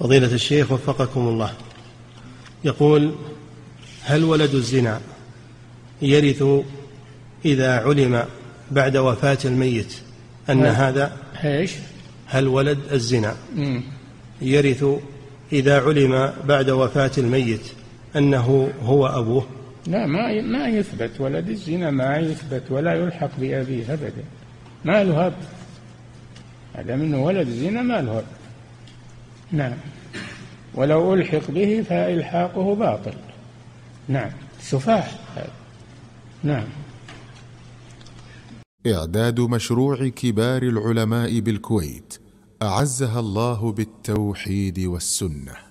فضيلة الشيخ وفقكم الله، يقول: هل ولد الزنا يرث إذا علم بعد وفاة الميت أن هذا ايش؟ هل ولد الزنا يرث إذا علم بعد وفاة الميت أنه هو أبوه؟ لا، ما يثبت ولد الزنا، ما يثبت ولا يلحق بأبيه أبدا، ما له هب، هذا منه ولد الزنا ما له هب. نعم، ولو ألحق به فإلحاقه باطل. نعم، سفاح. نعم. إعداد مشروع كبار العلماء بالكويت، أعزها الله بالتوحيد والسنة.